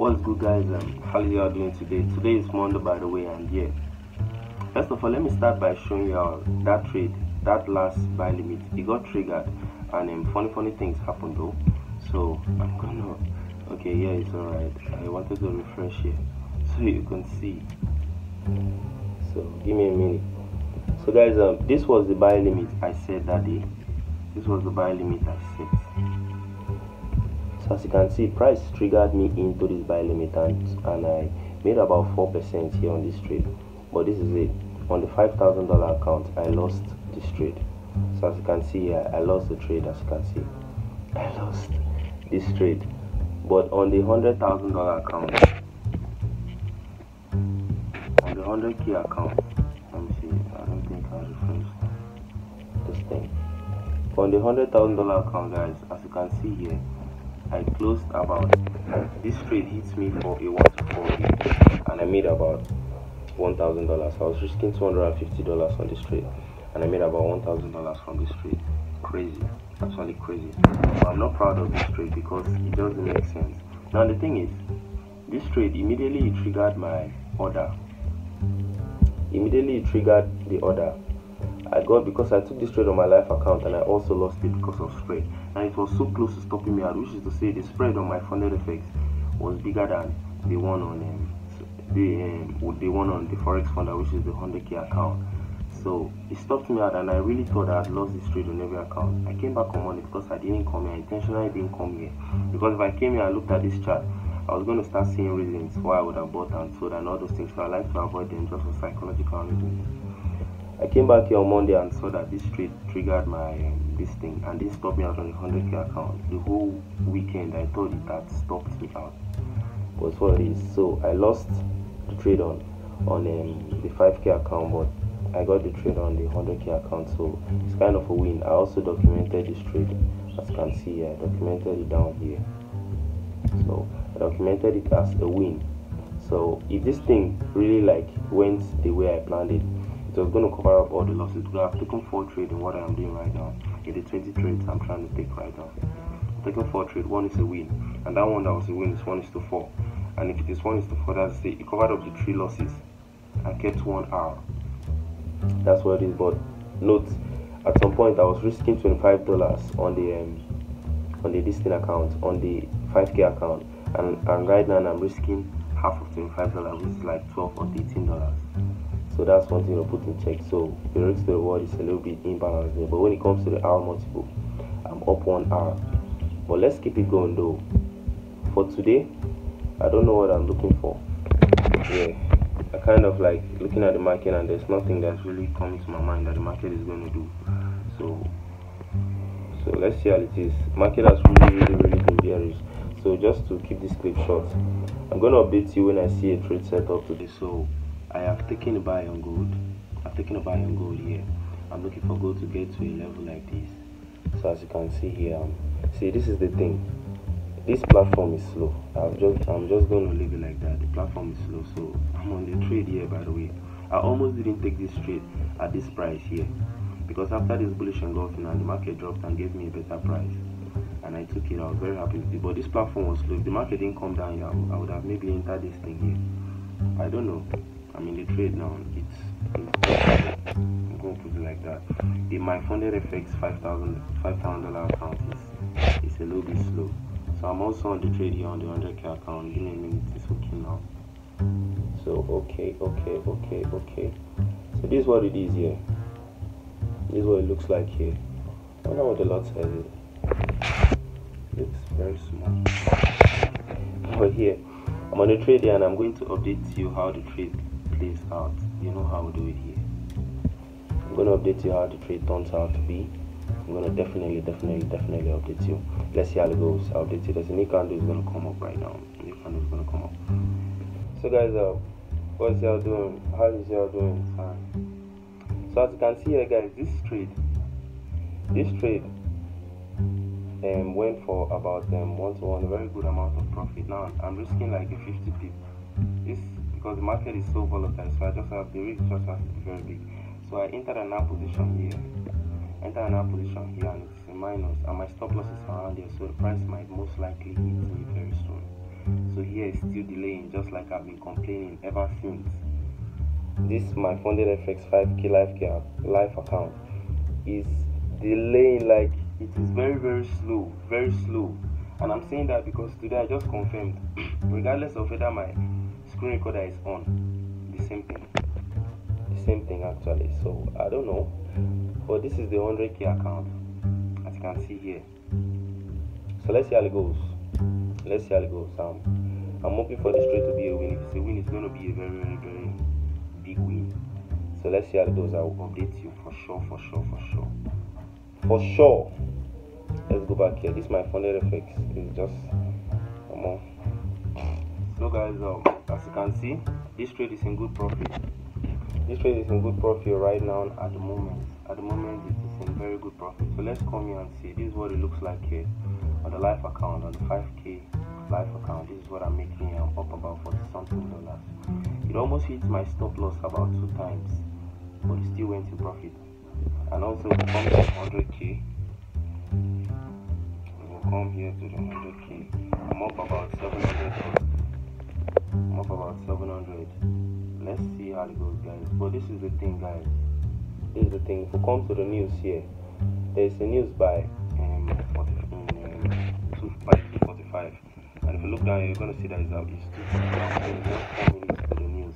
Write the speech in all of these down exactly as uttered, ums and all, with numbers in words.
What's good, guys? Um, how are you all doing today? Today is Monday, by the way, and yeah. First of all, let me start by showing you all that trade, that last buy limit. It got triggered, and um, funny, funny things happened though. So I'm gonna. Okay, yeah, it's alright. I wanted to refresh here so you can see. So give me a minute. So guys, um, this was the buy limit I said that day. This was the buy limit I set. So as you can see, price triggered me into this buy limit, and, and I made about four percent here on this trade. But this is it. On the five thousand dollar account, I lost this trade. So as you can see here, I lost the trade. As you can see, I lost this trade. But on the hundred thousand dollar account, on the hundred K account. On the hundred thousand dollar account, guys, as you can see here, I closed about, this trade hits me for a one to four week, and I made about one thousand dollars. I was risking two hundred and fifty dollars on this trade, and I made about one thousand dollars from this trade. Crazy, absolutely crazy. But I'm not proud of this trade because it doesn't make sense. Now the thing is, this trade immediately it triggered my order. Immediately it triggered the order. I got because I took this trade on my live account and I also lost it because of spread, and it was so close to stopping me out, which is to say the spread on MyFundedFX was bigger than the one on um, the um, the one on the forex funder, which is the one hundred K account. So it stopped me out, and I really thought I had lost this trade on every account. I came back on Monday because I didn't come here. I intentionally didn't come here because if I came here, I looked at this chart, I was going to start seeing reasons why I would have bought and sold and all those things. So I like to avoid them just for psychological reasons. I came back here on Monday and saw that this trade triggered my um, this thing, and this stopped me out on the one hundred K account. The whole weekend I thought it had stopped me out, was what it is. So I lost the trade on on um, the five K account, but I got the trade on the one hundred K account, so it's kind of a win. I also documented this trade, as you can see here. I documented it down here, so I documented it as a win. So if this thing really like went the way I planned it, it was going to cover up all the losses. I've taken four trades in what I'm doing right now, in the twenty trades I'm trying to take right now. I've taken four trades, one is a win, and that one that was a win is one is to four. And if it is one is to four, that's it. It covered up the three losses and kept one out. That's what it is. But note, at some point I was risking twenty-five dollars on the um, on the listing account, on the five K account, and and right now I'm risking half of twenty-five dollars, which is like twelve or eighteen dollars. So that's one thing to put in check. So the risk to reward is a little bit imbalanced there. But when it comes to the hour multiple, I'm up one hour. But let's keep it going though. For today, I don't know what I'm looking for. Yeah, I kind of like looking at the market, and there's nothing that's really coming to my mind that the market is going to do. So, so let's see how it is. Market has really, really, really been bearish. So just to keep this clip short, I'm going to update you when I see a trade set up today. So I have taken a buy on gold. I've taken a buy on gold here. I'm looking for gold to get to a level like this. So as you can see here, um, see, this is the thing. This platform is slow. I'm just, I'm just going to leave it like that. The platform is slow. So I'm on the trade here, by the way. I almost didn't take this trade at this price here, because after this bullish engulfing and the market dropped and gave me a better price, and I took it. I was very happy with it. But this platform was slow. If the market didn't come down here, I would, I would have maybe entered this thing here. I don't know. I'm in the trade now. It's, it's I'm going to put it like that. The MyFundedFX five thousand dollars five thousand dollar account is, is a little bit slow. So I'm also on the trade here on the one hundred K account. Give me a minute, it's working now. So okay, okay, okay, okay. So this is what it is here. This is what it looks like here. I wonder what the lot size is. It looks very small. But here, I'm on the trade here, and I'm going to update you how the trade plays out. You know how we do it here. I'm going to update you how the trade turns out to be. I'm going to definitely, definitely, definitely update you. Let's see how it goes. I'll update you. There's a new candle is going to come up right now. A new candle is going to come up. So guys, uh, what's y'all doing? How is y'all doing? Fine. So as you can see here, guys, this trade, this trade um, went for about um, one to one, a very good amount of profit. Now I'm risking like a fifty pip. This, because the market is so volatile, so I just have the risk just has to be very big. So I entered an up position here, entered an up position here, and it's a minus, and my stop loss is around here, so the price might most likely hit me very soon. So here it's still delaying, just like I've been complaining ever since. This MyFundedFX five K life, life account is delaying, like it is very very slow, very slow. And I'm saying that because today I just confirmed, regardless of whether my screen recorder is on, the same thing, the same thing actually. So I don't know, but this is the one hundred K account, as you can see here. So let's see how it goes. Let's see how it goes. Um, I'm hoping for this trade to be a win. If it's a win, it's going to be a very very very big win. So let's see how it goes. I will update you for sure, for sure, for sure, for sure. Let's go back here. This is MyFundedFX. It's just come on. So guys, um, as you can see, this trade is in good profit. This trade is in good profit right now at the moment. At the moment, it is in very good profit. So let's come here and see. This is what it looks like here on the live account, on the five K live account. This is what I'm making here. I'm up about forty something dollars. It almost hits my stop loss about two times, but it still went to profit. And also, it comes to one hundred K. Come here to the one hundred K. I'm up about seven hundred. I'm up about seven hundred. Let's see how it goes, guys. But this is the thing, guys. This is the thing. If we come to the news here, there is a news by um, two forty-five. And if you look down, you're gonna see that it's out. It's two forty-five minutes to the news.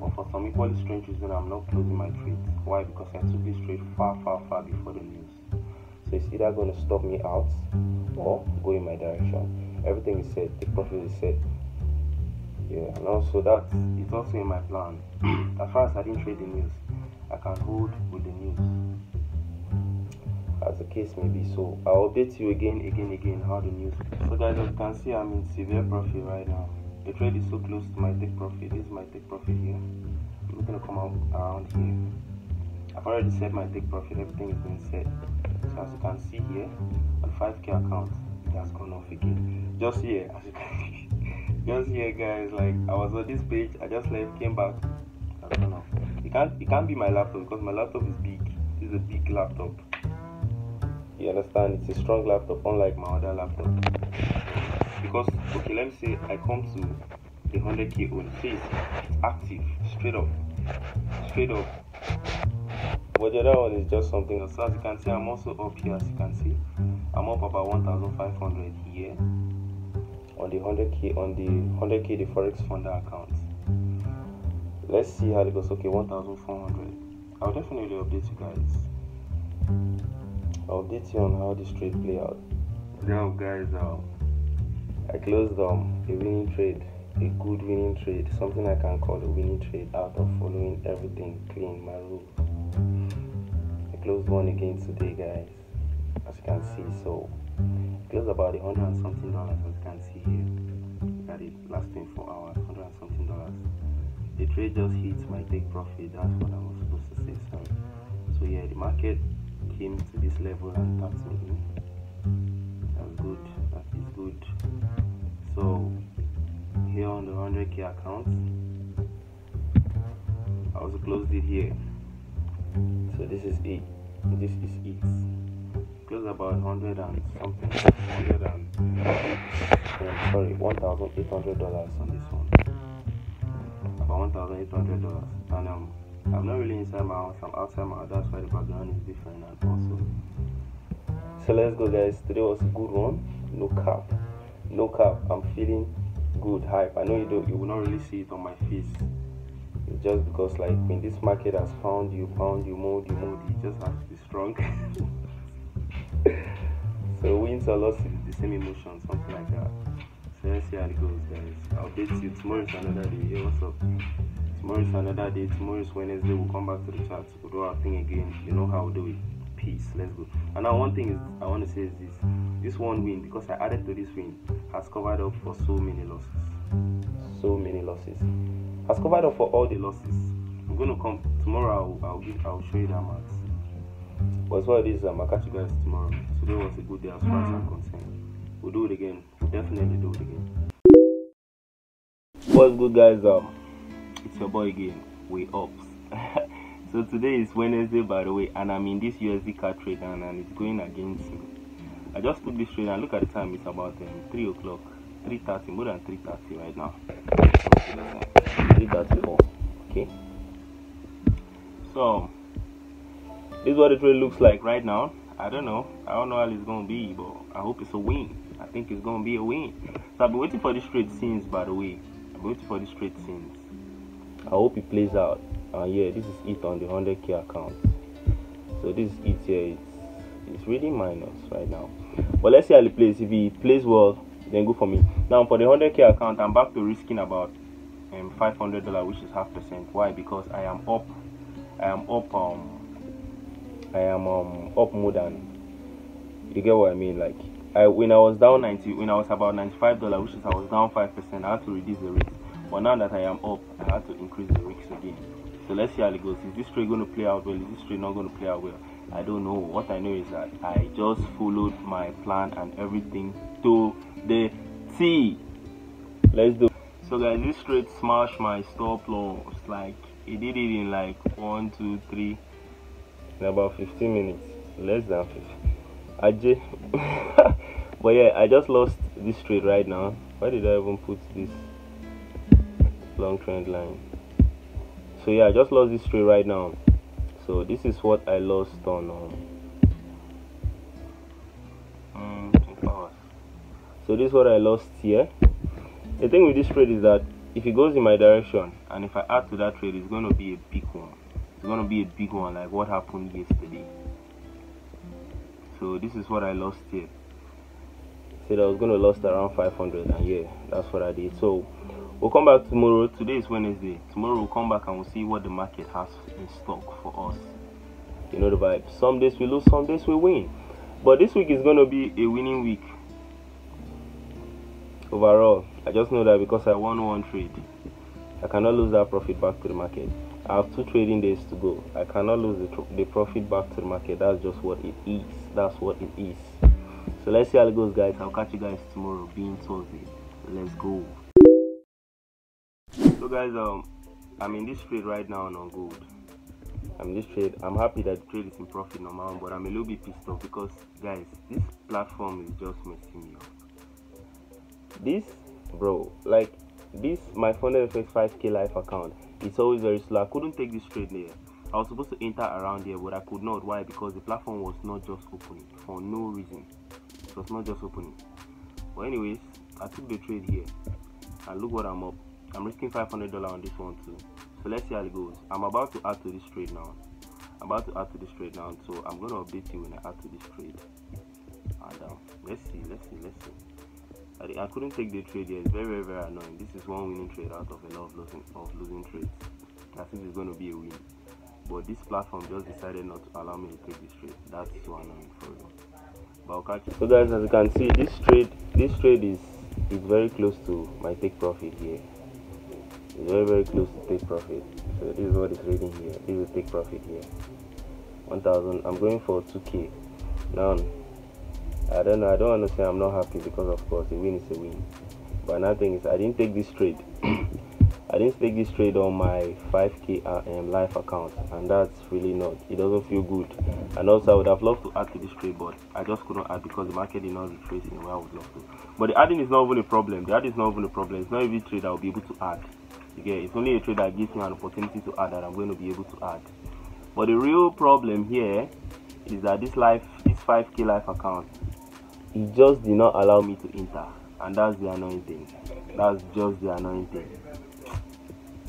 But for some equally strange reason, I'm not closing my trade. Why? Because I took this trade far, far, far before the news. So it's either gonna stop me out or go in my direction. Everything is set, the profit is set. Yeah, and also that is also in my plan. As far as I didn't trade the news, I can hold with the news, as the case may be. So I'll update you again, again, again how the news. So guys, as you can see, I'm in severe profit right now. The trade is so close to my take profit. This is my take profit here. I'm not gonna come out around here. I've already set my take profit. Everything has been set. So as you can see here, on five K account, it has gone off again. Just here, as you can see, just here, guys. Like I was on this page, I just left, came back. I don't know. It can't, it can't be my laptop because my laptop is big. It's a big laptop. You understand? It's a strong laptop, unlike my other laptop. Because okay, let me say I come to the one hundred K own. Face, it's active, straight up, straight up. But the other one is just something else. So as you can see, I'm also up here. As you can see, I'm up about one thousand five hundred here on the one hundred K, on the one hundred K the forex funder account. Let's see how it goes. Okay, one thousand four hundred. I'll definitely update you guys. I'll update you on how this trade play out. Now guys, um, I closed um, a winning trade, a good winning trade, something I can call a winning trade out of following everything clean, my rules. Closed one again today, guys, as you can see. So closed about a hundred and something dollars, as you can see here. That is last twenty-four hours, hundred and something dollars. The trade just hits my take profit. That's what I was supposed to say, sorry. So yeah, the market came to this level and tapped me in. That's good, that is good. So here on the one hundred K account, I also closed it here. So this is it. This is it. Close about hundred and something. Hundred and um, sorry, one thousand eight hundred dollars on this one. About one thousand eight hundred dollars. And um, I'm not really inside my house. I'm outside my house. That's why the background is different. And also, so let's go, guys. Today was a good one. No cap. No cap. I'm feeling good, hype. I know you don't. You will not really see it on my face. It's just because, like, when this market has found you, found you, mold you, mold you, just have to be strong. So wins or losses, the same emotion, something like that. So let's see how it goes, guys. I'll update you. Tomorrow is another day. Yeah, what's up? Tomorrow is another day. Tomorrow is Wednesday. We'll come back to the chat. We'll do our thing again. You know how we do it. Peace. Let's go. And now one thing is I want to say is this. This one win, because I added to this win, has covered up for so many losses. So many losses. Has covered up for all the losses. I'm gonna come tomorrow. I'll I'll, give, I'll show you that maths. But as well as this, um, I'll catch you guys tomorrow. Today was a good day as far as I'm concerned. We'll do it again. We'll definitely do it again. What's good, guys? Um, it's your boy again. We up. So today is Wednesday, by the way, and I'm in this U S D C A D trade, and, and it's going against me. I just took this trade and look at the time. It's about um, three o'clock. three thirty, more than three thirty right now, three thirty-four. Okay, so this is what it really looks like right now. I don't know, I don't know how it's gonna be, but I hope it's a win. I think it's gonna be a win. So I've been waiting for this trade since, by the way. I've been waiting for this trade since. I hope it plays out. Uh, yeah, this is it on the one hundred K account. So this is it here. It's, it's really minus right now. But let's see how it plays. If it plays well, then go for me. Now for the one hundred K account, I'm back to risking about um, five hundred dollars, which is half percent. Why? Because I am up. I am up. Um, I am um, up more than. You get what I mean? Like I when I was down ninety, when I was about ninety-five dollars, which is I was down five percent. I had to reduce the risk. But now that I am up, I had to increase the risk again. So let's see how it goes. Is this trade going to play out well? Is this trade not going to play out well? I don't know. What I know is that I just followed my plan and everything to the T. Let's do. So guys, this trade smashed my stop loss. Like it did it in like one, two, three, in about fifteen minutes, less than fifteen. I just, but yeah, I just lost this trade right now. Why did I even put this long trend line? So yeah, I just lost this trade right now. So this is what I lost on um, twenty-four hours. So this is what I lost here. The thing with this trade is that if it goes in my direction and if I add to that trade, it's going to be a big one. It's going to be a big one, like what happened yesterday. So this is what I lost here. Said I was going to lost around five hundred, and yeah, that's what I did. So we'll come back tomorrow. Today is Wednesday. Tomorrow we'll come back and we'll see what the market has in stock for us. You know the vibe. Some days we lose, some days we win. But this week is going to be a winning week. Overall, I just know that because I won one trade, I cannot lose that profit back to the market. I have two trading days to go. I cannot lose the, the profit back to the market. That's just what it is. That's what it is. So let's see how it goes, guys. I'll catch you guys tomorrow, being Thursday. Let's go. So guys, um I'm in this trade right now on gold. I'm in this trade. I'm happy that the trade is in profit normal, but I'm a little bit pissed off because guys, this platform is just messing me up. This bro, like this MyFundedFX five K life account, it's always very slow. I couldn't take this trade there. I was supposed to enter around here, but I could not. Why? Because the platform was not just opening for no reason. It was not just opening. But anyways, I took the trade here and look what I'm up. I'm risking five hundred dollars on this one too. So let's see how it goes. I'm about to add to this trade now. I'm about to add to this trade now. So I'm going to update you when I add to this trade. And um, let's see, let's see, let's see. I, I couldn't take the trade here. It's very, very, very annoying. This is one winning trade out of a lot of losing, of losing trades. I think it's going to be a win. But this platform just decided not to allow me to take this trade. That's so annoying for me. But I'll catch you. So guys, as you can see, this trade, this trade is, is very close to my take profit here. It's very very close to take profit. So this is what is trading here. This is take profit here. one thousand. I'm going for two K. Now I don't know. I don't understand. I'm not happy because of course a win is a win. But another thing is I didn't take this trade. I didn't take this trade on my five K um, life account, and that's really not. It doesn't feel good. And also I would have loved to add to this trade, but I just couldn't add because the market did not retrace in a way I would love to. But the adding is not even a problem. The adding is not even a problem. It's not every trade I'll be able to add. Yeah, it's only a trade that gives me an opportunity to add that I'm going to be able to add. But the real problem here is that this life, this five K life account, it just did not allow me to enter, and that's the annoying thing. That's just the annoying thing.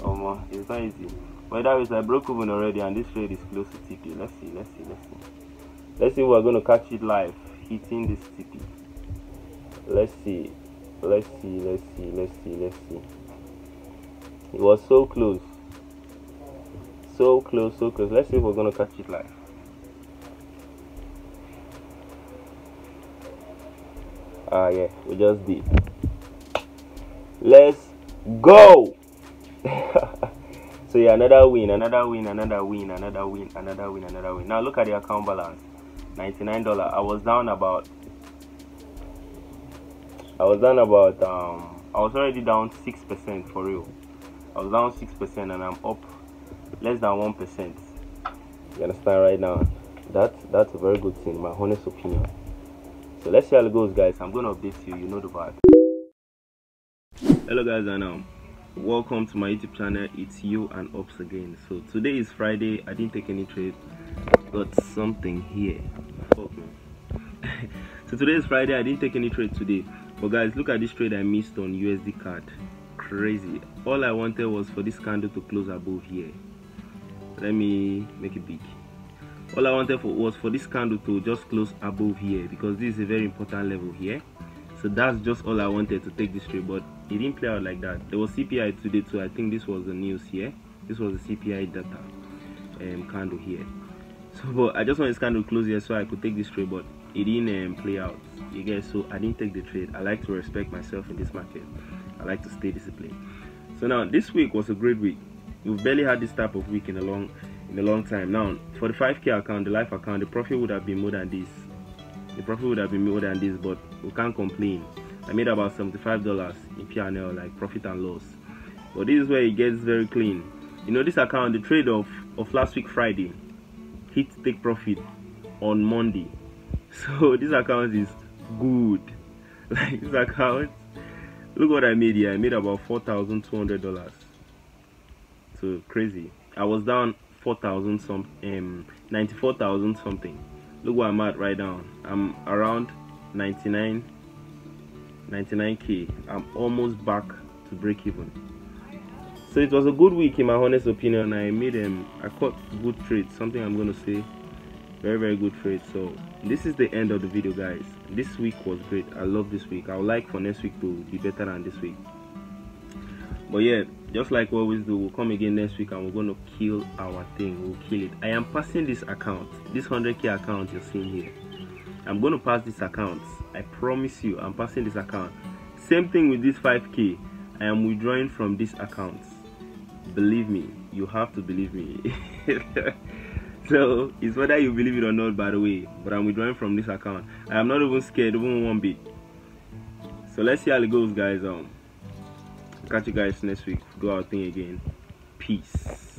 Um, it's not easy. But that is I broke even already, and this trade is close to T P. Let's see, let's see, let's see. Let's see if we're going to catch it live hitting this T P. Let's see, let's see, let's see, let's see, let's see. It was so close, so close, so close. Let's see if we're gonna catch it live. Ah, yeah, we just did. Let's go. So yeah, another win, another win, another win, another win, another win, another win. Now look at the account balance, ninety-nine dollars. I was down about. I was down about. Um, I was already down six percent for real. I was down six percent and I'm up less than one percent. You understand right now? That, that's a very good thing, my honest opinion. So let's see how it goes, guys. I'm going to update you. You know the vibe. Hello guys, and um welcome to my YouTube channel. It's you and Ops again. So today is Friday. I didn't take any trade. Got something here. Fuck man. So today is Friday. I didn't take any trade today. But guys, look at this trade I missed on U S D C A D. Crazy. All I wanted was for this candle to close above here. Let me make it big. All I wanted for was for this candle to just close above here, because this is a very important level here. So that's just all I wanted to take this trade, but it didn't play out like that. There was C P I today too. I think this was the news here. This was the C P I data um, candle here. So but I just want this candle to close here so I could take this trade, but it didn't um, play out. You guys, so I didn't take the trade. I like to respect myself in this market. I like to stay disciplined. So now this week was a great week. We've barely had this type of week in a long in a long time. Now for the five K account, the life account, the profit would have been more than this. The profit would have been more than this, but we can't complain. I made about seventy-five dollars in P and L, like profit and loss. But this is where it gets very clean. You know, this account, the trade off of last week Friday, hit take profit on Monday. So this account is good. Like this account, look what I made here. I made about four thousand two hundred dollars. So crazy. I was down four thousand some, um, ninety-four thousand something. Look what I'm at right now. I'm around ninety-nine ninety-nine K. I'm almost back to break even. So it was a good week in my honest opinion. I made them um, I caught good trades, something I'm gonna say, very very good trades. So this is the end of the video guys. This week was great. I love this week. I would like for next week to be better than this week, but yeah, just like we always do, we'll come again next week and we're gonna kill our thing. We'll kill it. I am passing this account, this one hundred K account you're seeing here. I'm gonna pass this account. I promise you, I'm passing this account. Same thing with this five K. I am withdrawing from this account. Believe me, you have to believe me. So it's whether you believe it or not, by the way. But I'm withdrawing from this account. I am not even scared, even one bit. So let's see how it goes, guys. Um, catch you guys next week. Do our thing again. Peace.